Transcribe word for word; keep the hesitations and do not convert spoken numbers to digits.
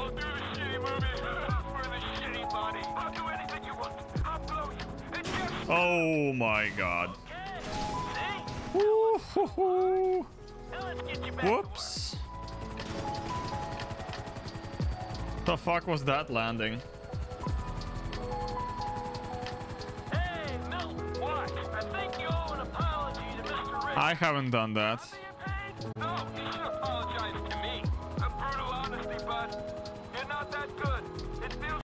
I'll do the shitty movies for the shitty money. I'll do anything you want. I'll blow you. It's just... Oh my God. Woo-hoo-hoo. Whoops. The fuck was that landing? Hey, Milt, watch. I think you owe an apology to Mister Rich. I haven't done that. No, you should apologize.